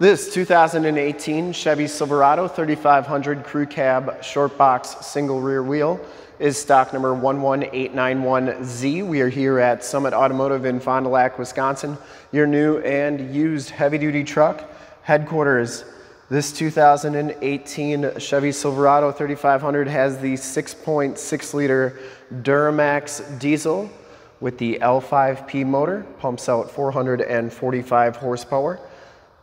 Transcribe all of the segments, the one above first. This 2018 Chevy Silverado 3500 Crew Cab Short Box Single Rear Wheel is stock number 11891Z. We are here at Summit Automotive in Fond du Lac, Wisconsin. Your new and used heavy-duty truck headquarters. This 2018 Chevy Silverado 3500 has the 6.6-liter Duramax diesel with the L5P motor. Pumps out 445 horsepower.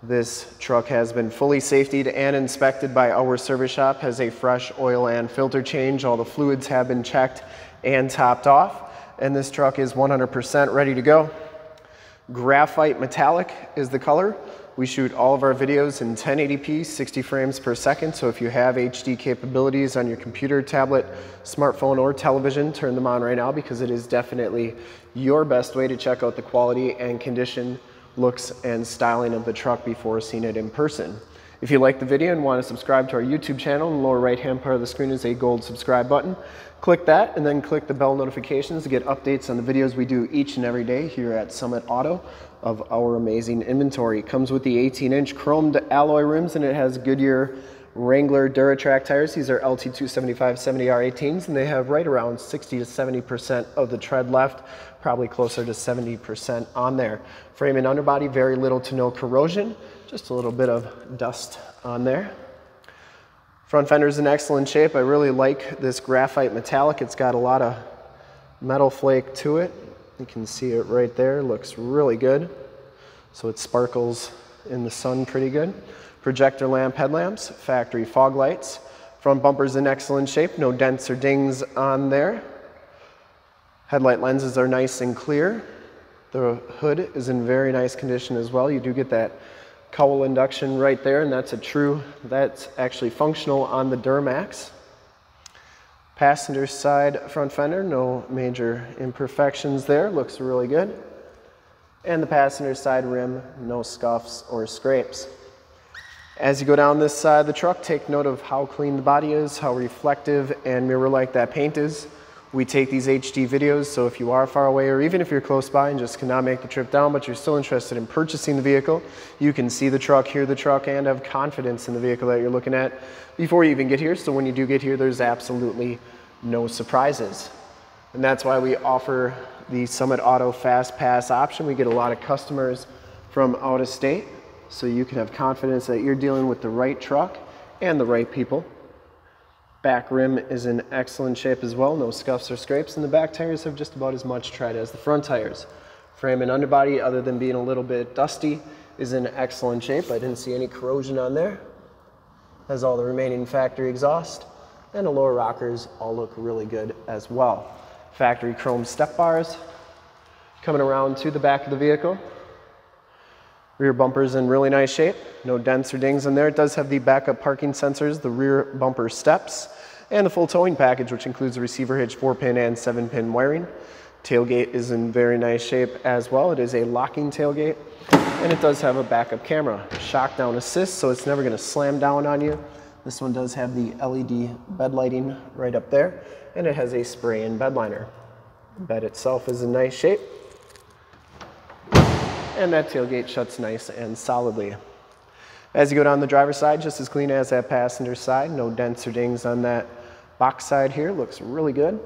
This truck has been fully safetied and inspected by our service shop, has a fresh oil and filter change. All the fluids have been checked and topped off, and this truck is 100% ready to go. Graphite Metallic is the color. We shoot all of our videos in 1080p, 60 frames per second, so if you have HD capabilities on your computer, tablet, smartphone, or television, turn them on right now because it is definitely your best way to check out the quality and condition, looks, and styling of the truck before seeing it in person. If you like the video and want to subscribe to our YouTube channel, in the lower right hand part of the screen is a gold subscribe button. Click that and then click the bell notifications to get updates on the videos we do each and every day here at Summit Auto of our amazing inventory. It comes with the 18-inch chromed alloy rims, and it has Goodyear Wrangler Duratrac tires. These are LT27570R18s, and they have right around 60 to 70% of the tread left, probably closer to 70% on there. Frame and underbody, very little to no corrosion, just a little bit of dust on there. Front fender is in excellent shape. I really like this Graphite Metallic. It's got a lot of metal flake to it. You can see it right there. Looks really good. So it sparkles in the sun pretty good. Projector lamp headlamps, factory fog lights. Front bumper's in excellent shape, no dents or dings on there. Headlight lenses are nice and clear. The hood is in very nice condition as well. You do get that cowl induction right there, and that's actually functional on the Duramax. Passenger side front fender, no major imperfections there, looks really good. And the passenger side rim, no scuffs or scrapes. As you go down this side of the truck, take note of how clean the body is, how reflective and mirror-like that paint is. We take these HD videos, so if you are far away or even if you're close by and just cannot make the trip down, but you're still interested in purchasing the vehicle, you can see the truck, hear the truck, and have confidence in the vehicle that you're looking at before you even get here. So when you do get here, there's absolutely no surprises. And that's why we offer the Summit Auto Fast Pass option. We get a lot of customers from out of state, so you can have confidence that you're dealing with the right truck and the right people. Back rim is in excellent shape as well, no scuffs or scrapes, and the back tires have just about as much tread as the front tires. Frame and underbody, other than being a little bit dusty, is in excellent shape. I didn't see any corrosion on there. Has all the remaining factory exhaust, and the lower rockers all look really good as well. Factory chrome step bars. Coming around to the back of the vehicle, rear bumper's in really nice shape, no dents or dings in there. It does have the backup parking sensors, the rear bumper steps, and the full towing package, which includes the receiver hitch, 4-pin and 7-pin wiring. Tailgate is in very nice shape as well. It is a locking tailgate, and it does have a backup camera. Shock down assist, so it's never going to slam down on you. This one does have the LED bed lighting right up there, and it has a spray-in bed liner. The bed itself is in nice shape, and that tailgate shuts nice and solidly. As you go down the driver's side, just as clean as that passenger side, no dents or dings on that box side here, looks really good.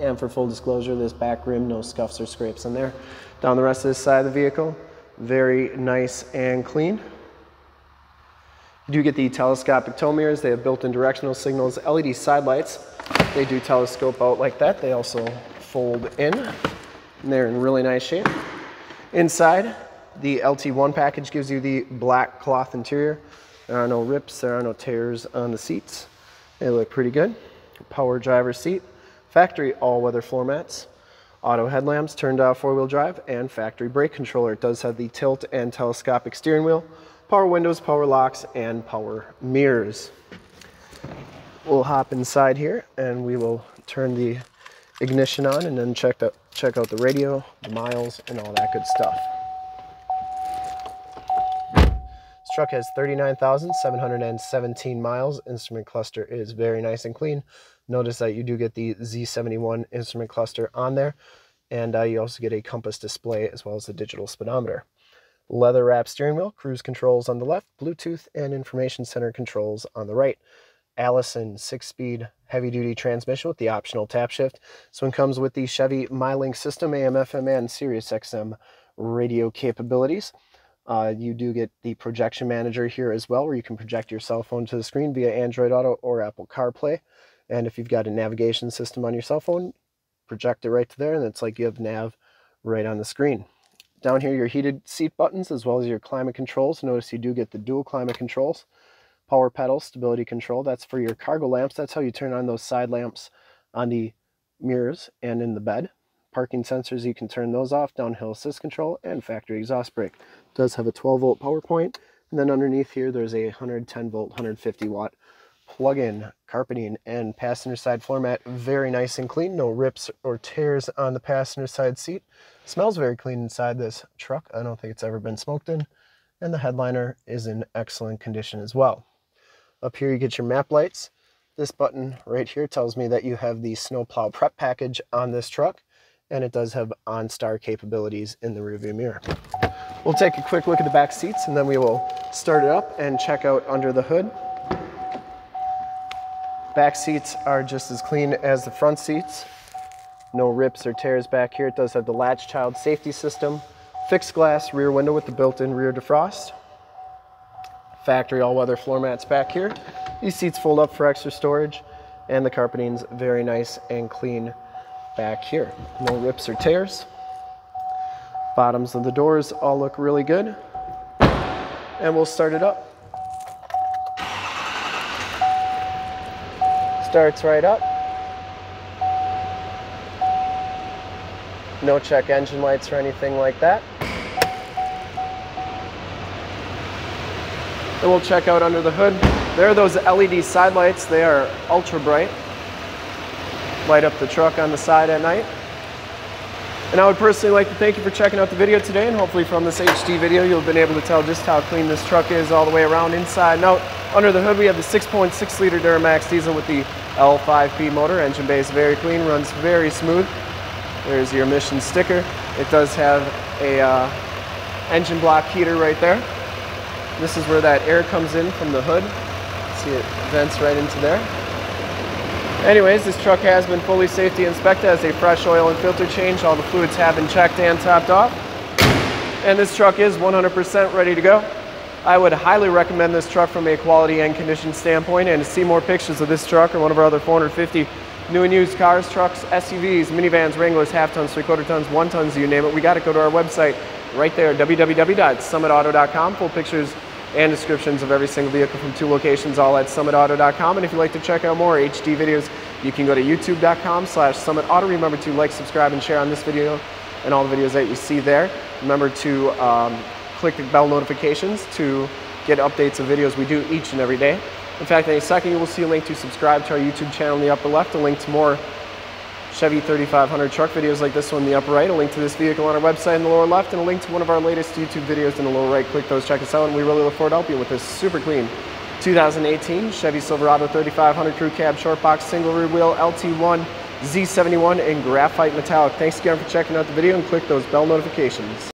And for full disclosure, this back rim, no scuffs or scrapes on there. Down the rest of this side of the vehicle, very nice and clean. You do get the telescopic tow mirrors, they have built-in directional signals, LED side lights, they do telescope out like that, they also fold in, and they're in really nice shape. Inside, the LT1 package gives you the black cloth interior. There are no rips, there are no tears on the seats. They look pretty good. Power driver's seat, factory all-weather floor mats, auto headlamps, turned off four-wheel drive, and factory brake controller. It does have the tilt and telescopic steering wheel, power windows, power locks, and power mirrors. We'll hop inside here and we will turn the ignition on and then check out the radio, the miles, and all that good stuff. This truck has 39,717 miles. Instrument cluster is very nice and clean. Notice that you do get the Z71 instrument cluster on there, and you also get a compass display as well as the digital speedometer. leather wrapped steering wheel, cruise controls on the left, Bluetooth and information center controls on the right. Allison 6-speed heavy-duty transmission with the optional tap shift. This one comes with the Chevy MyLink system, AM, FM, and Sirius XM radio capabilities. You do get the projection manager here as well, where you can project your cell phone to the screen via Android Auto or Apple CarPlay. And if you've got a navigation system on your cell phone, project it right to there, and it's like you have nav right on the screen. Down here, your heated seat buttons, as well as your climate controls. Notice you do get the dual climate controls. Power pedal, stability control, that's for your cargo lamps. That's how you turn on those side lamps on the mirrors and in the bed. Parking sensors, you can turn those off. Downhill assist control and factory exhaust brake. It does have a 12-volt power point. And then underneath here, there's a 110-volt, 150-watt plug-in carpeting and passenger side floor mat. Very nice and clean. No rips or tears on the passenger side seat. Smells very clean inside this truck. I don't think it's ever been smoked in. And the headliner is in excellent condition as well. Up here you get your map lights. This button right here tells me that you have the snowplow prep package on this truck, and it does have OnStar capabilities in the rearview mirror. We'll take a quick look at the back seats, and then we will start it up and check out under the hood. Back seats are just as clean as the front seats. No rips or tears back here. It does have the latch child safety system, fixed glass rear window with the built-in rear defrost, factory all-weather floor mats back here. These seats fold up for extra storage, and the carpeting's very nice and clean back here. No rips or tears. Bottoms of the doors all look really good, and we'll start it up. Starts right up. No check engine lights or anything like that. And we'll check out under the hood. There are those LED side lights. They are ultra bright. Light up the truck on the side at night. And I would personally like to thank you for checking out the video today, and hopefully from this HD video you'll have been able to tell just how clean this truck is all the way around, inside and out. Under the hood we have the 6.6 liter Duramax diesel with the L5P motor. Engine bay is very clean, runs very smooth. There's your emission sticker. It does have a engine block heater right there. This is where that air comes in from the hood. See, it vents right into there. Anyways, this truck has been fully safety inspected, has a fresh oil and filter change. All the fluids have been checked and topped off. And this truck is 100% ready to go. I would highly recommend this truck from a quality and condition standpoint. And to see more pictures of this truck or one of our other 450 new and used cars, trucks, SUVs, minivans, Wranglers, half tons, three-quarter tons, one tons, you name it, we got to go to our website right there, www.summitauto.com. Full pictures and descriptions of every single vehicle from two locations, all at summitauto.com. And if you'd like to check out more HD videos, you can go to youtube.com/summitauto. Remember to like, subscribe, and share on this video and all the videos that you see there. Remember to click the bell notifications to get updates of videos we do each and every day. In fact, in a second, you will see a link to subscribe to our YouTube channel in the upper left, a link to more Chevy 3500 truck videos like this one in the upper right, a link to this vehicle on our website in the lower left, and a link to one of our latest YouTube videos in the lower right. Click those, check us out, and we really look forward to helping you with this super clean 2018 Chevy Silverado 3500 Crew Cab Short Box Single Rear Wheel LT1 Z71 in Graphite Metallic. Thanks again for checking out the video, and click those bell notifications.